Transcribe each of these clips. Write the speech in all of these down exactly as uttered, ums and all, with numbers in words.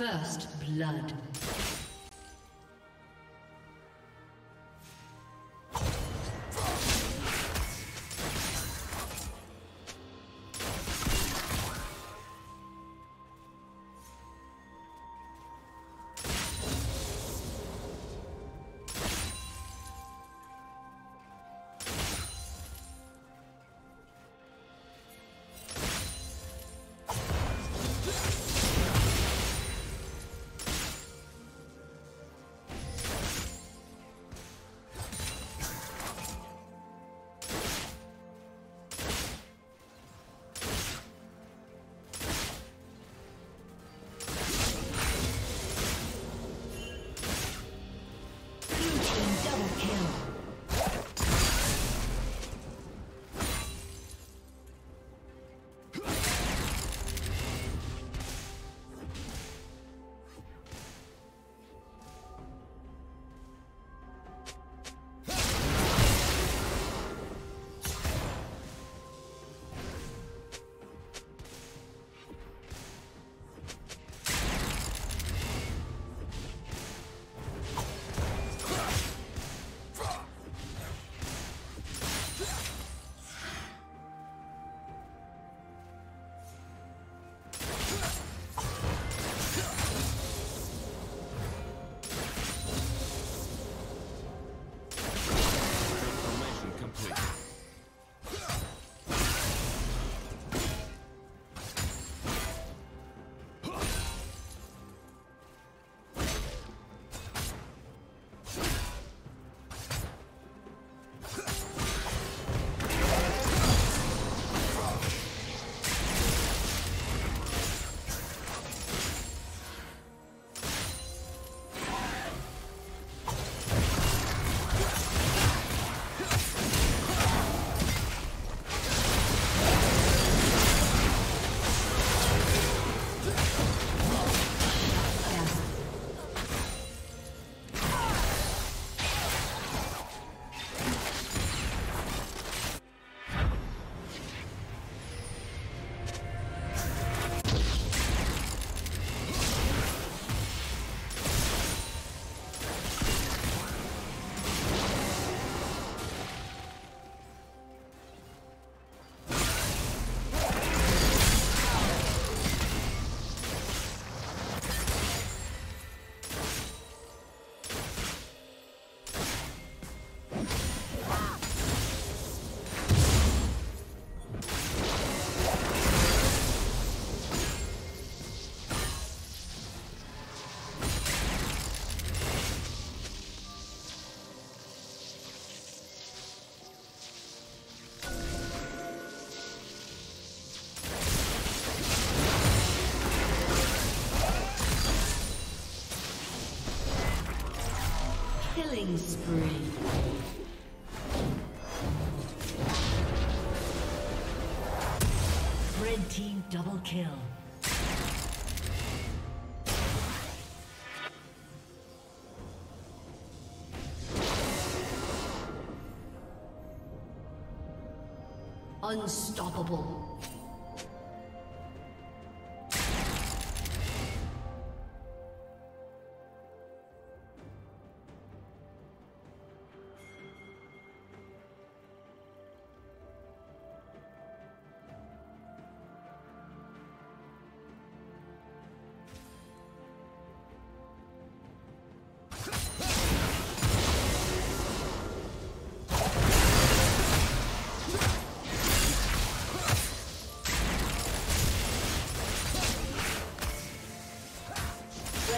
First blood. Killing spree. Red team double kill. Unstoppable.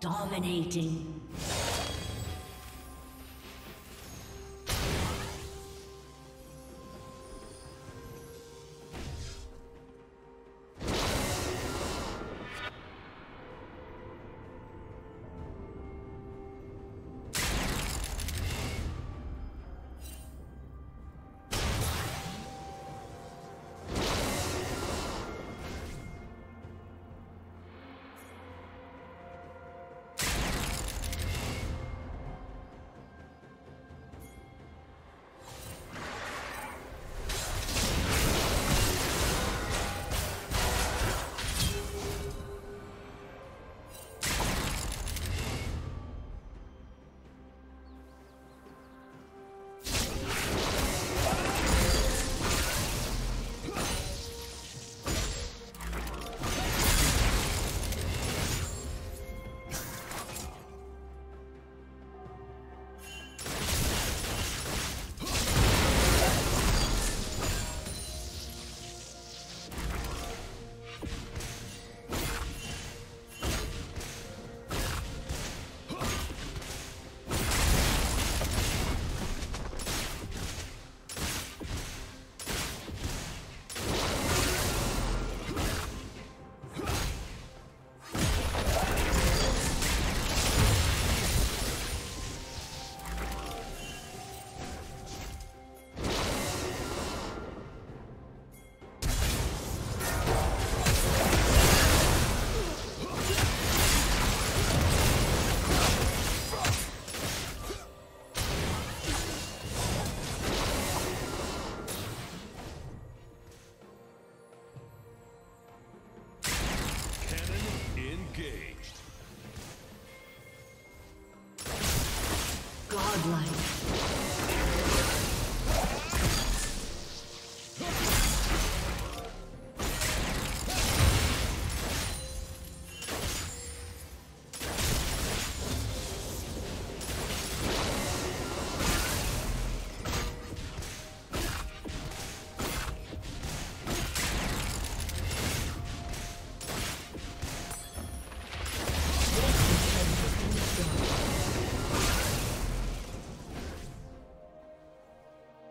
Dominating.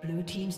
Blue team's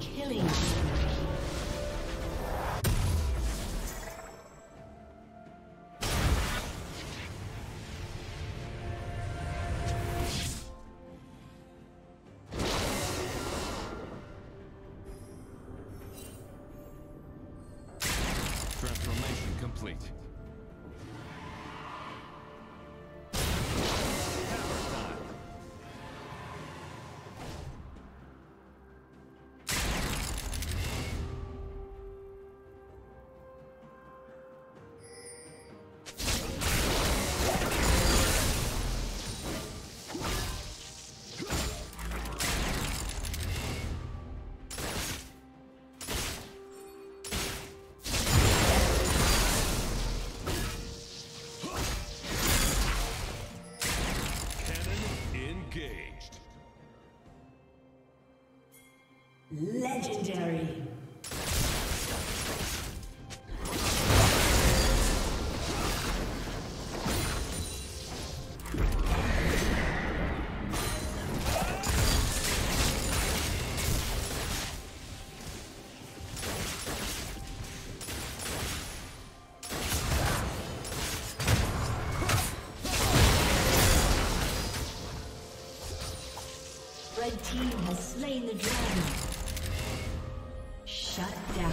Killing. Transformation complete. Legendary. Red team has slain the dragon. Shut down.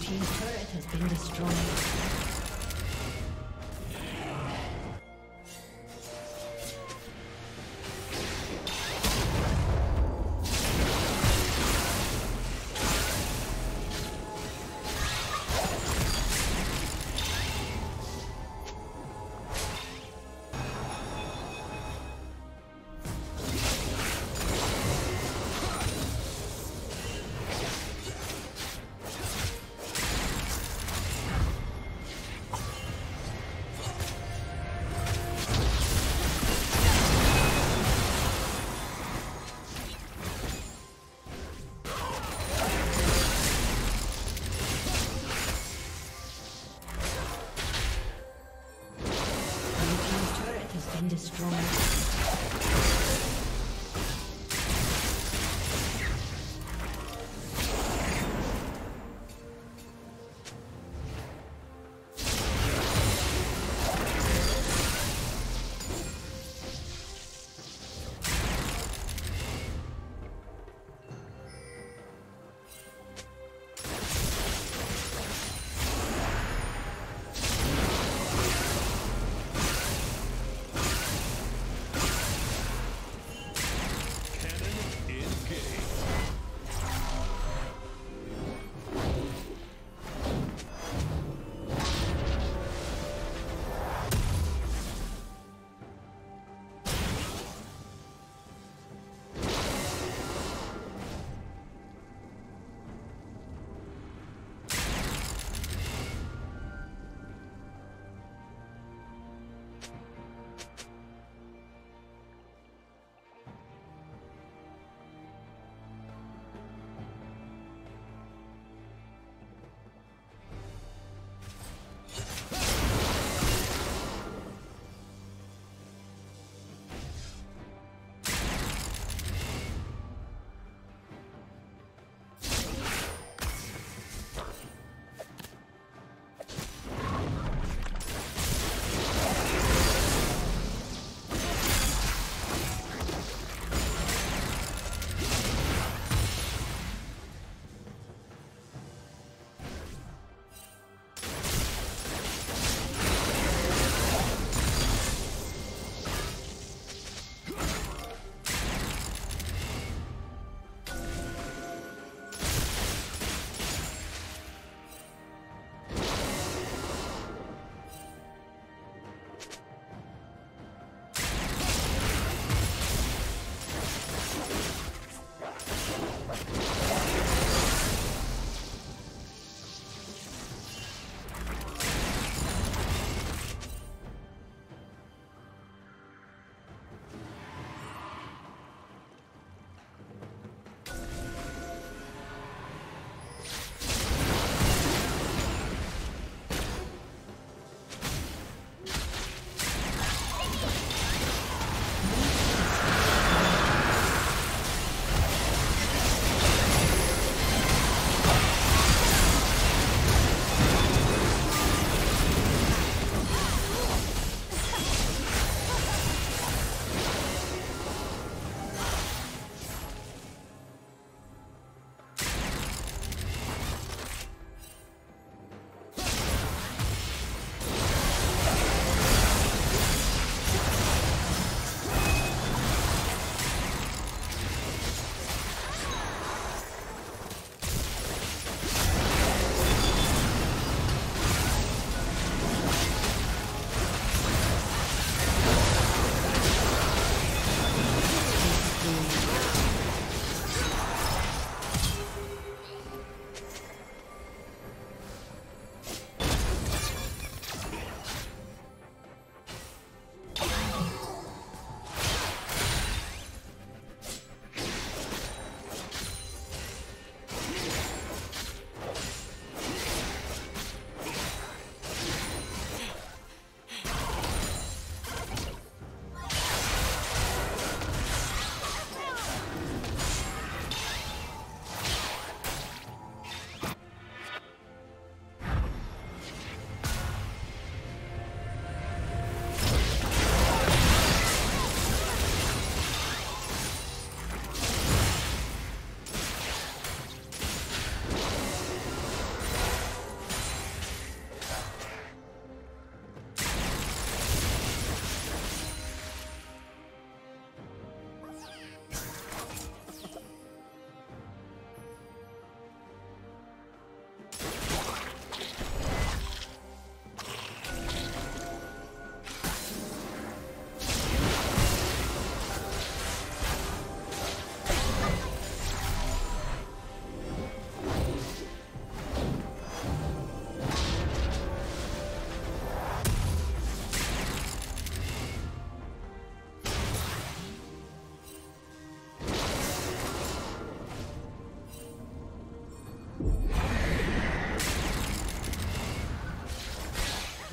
Team's turret has been destroyed.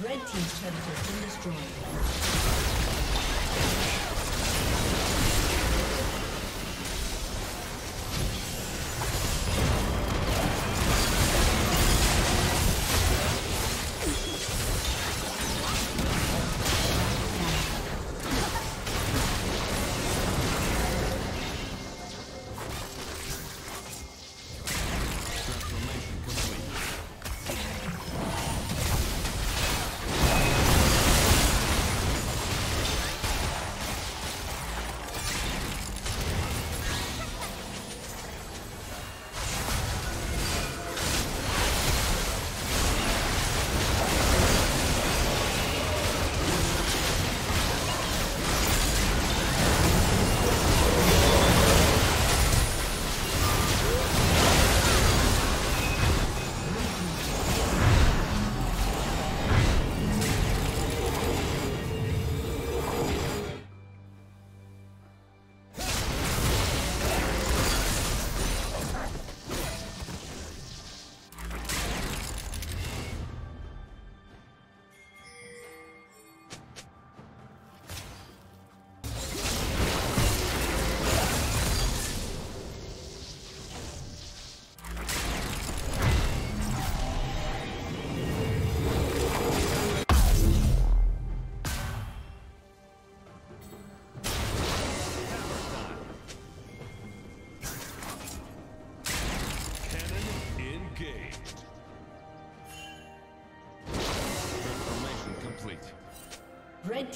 Red team's turret has been destroyed. Red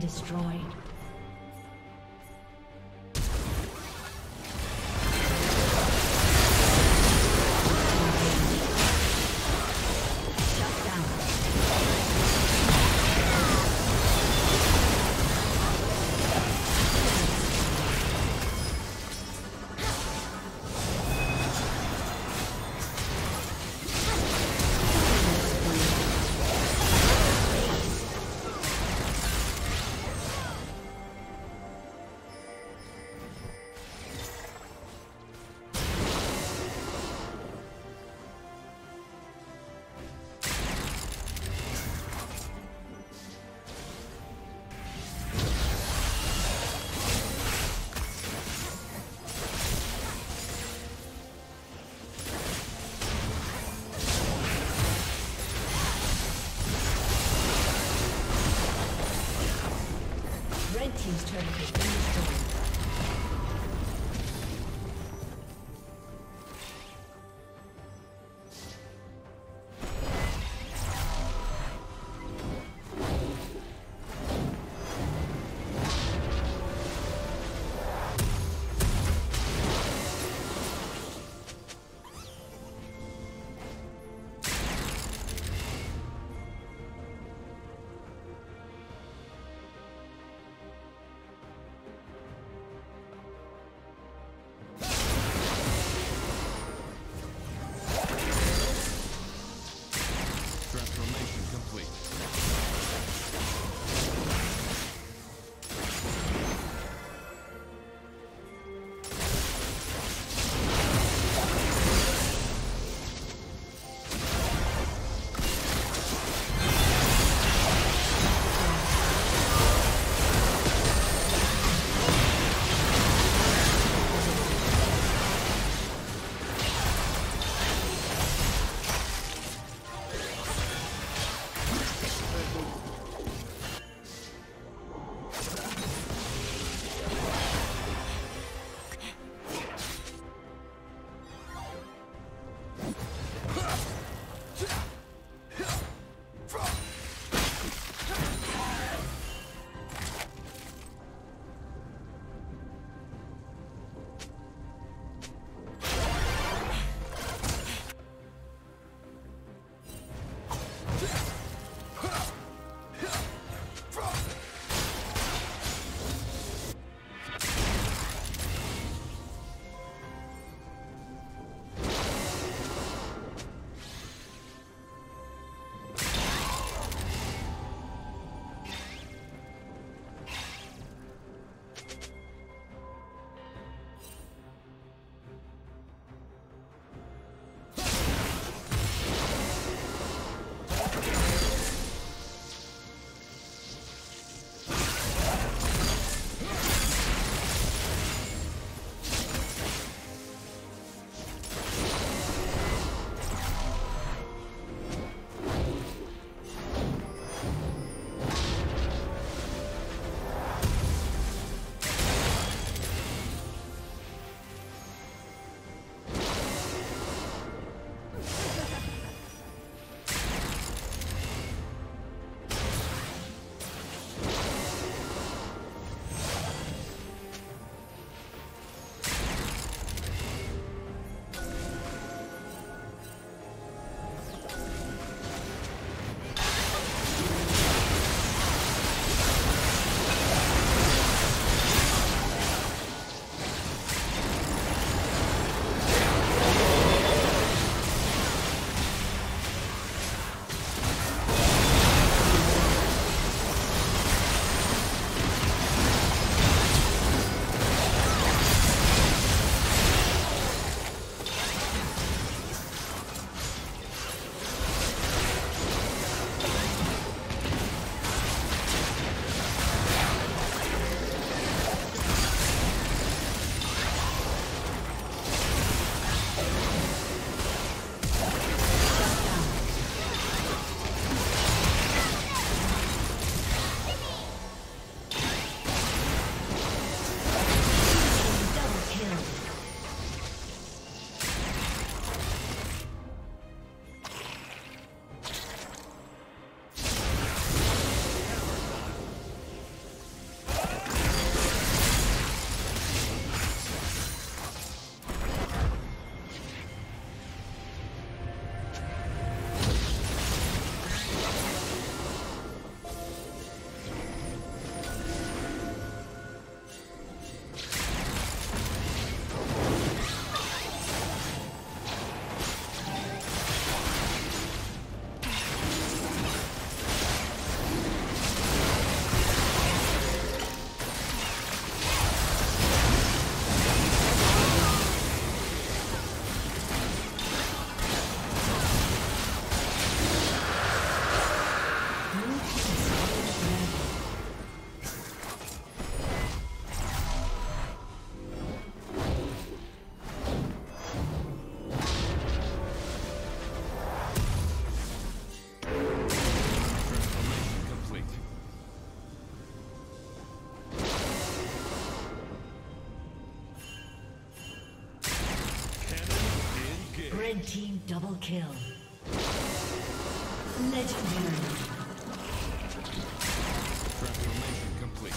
Destroyed. Team's turret has been Red team double kill. Legendary. Transformation complete.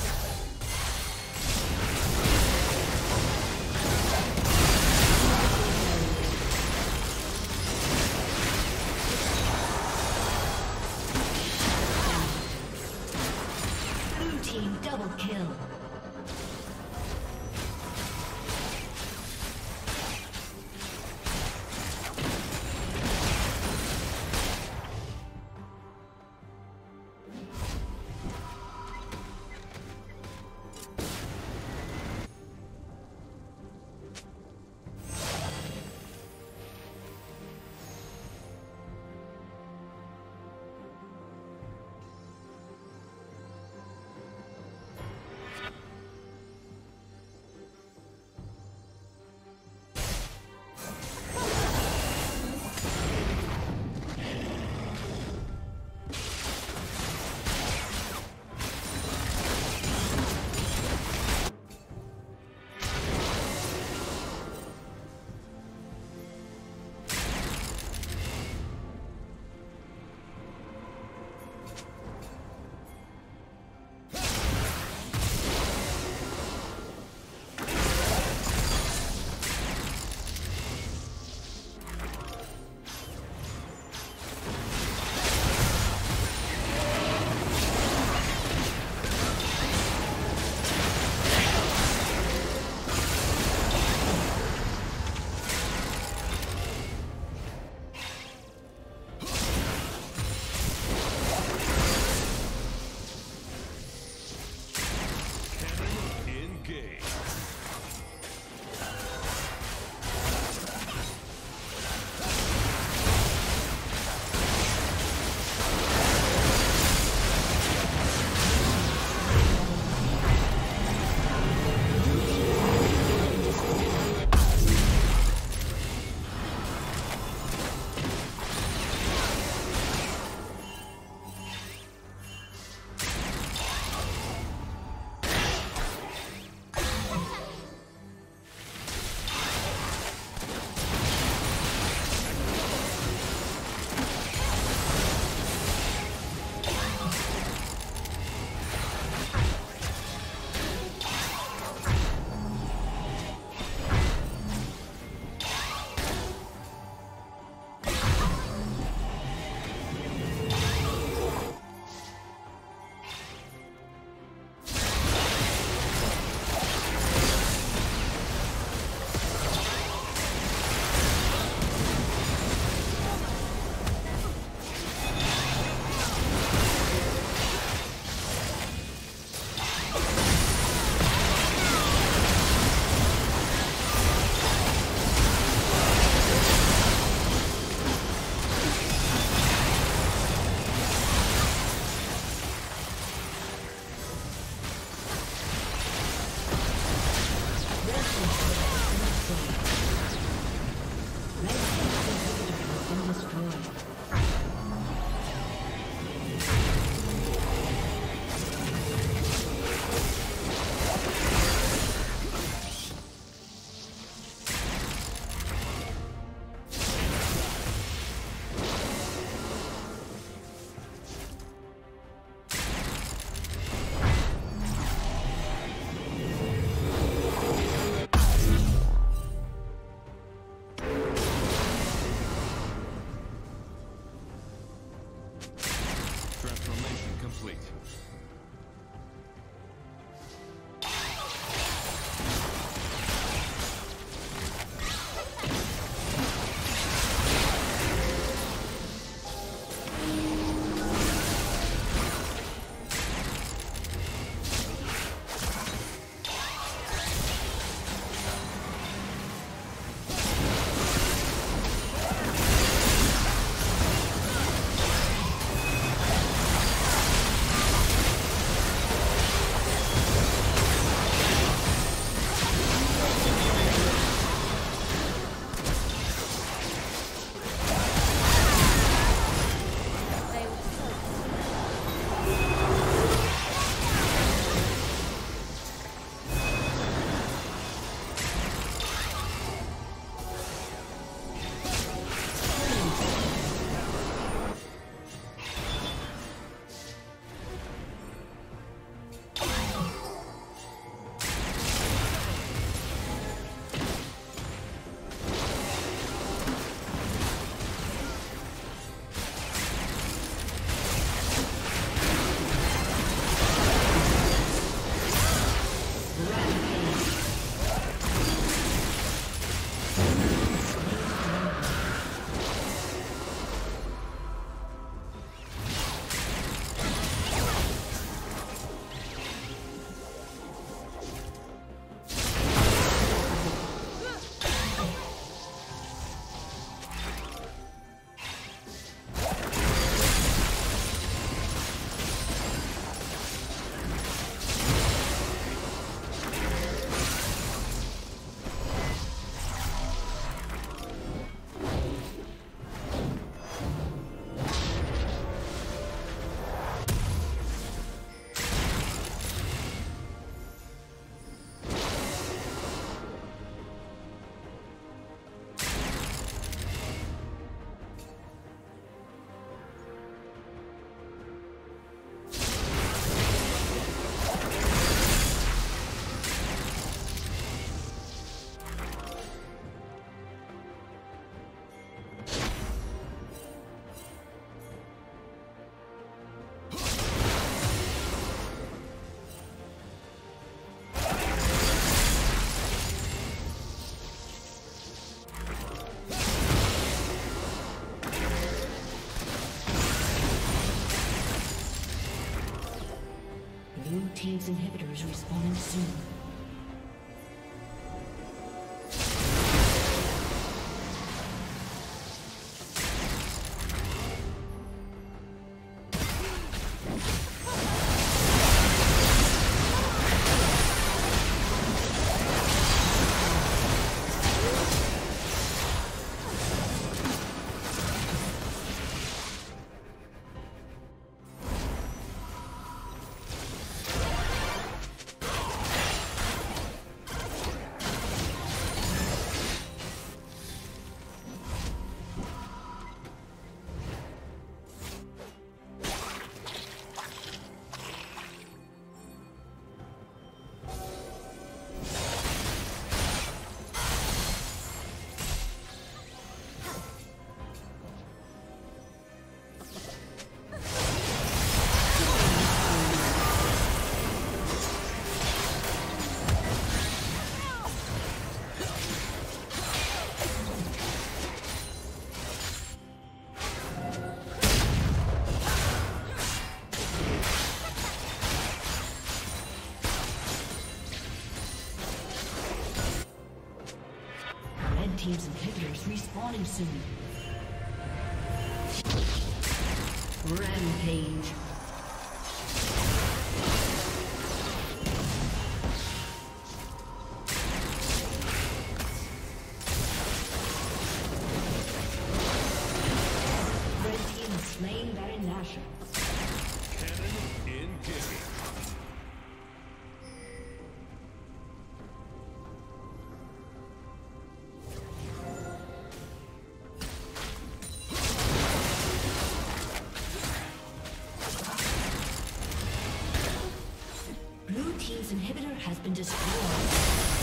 team's inhibitors respawning soon. Team's inhibitors respawning soon. Rampage. Red team slain Baron Nashor. Cannon engaged. Inhibitor has been destroyed.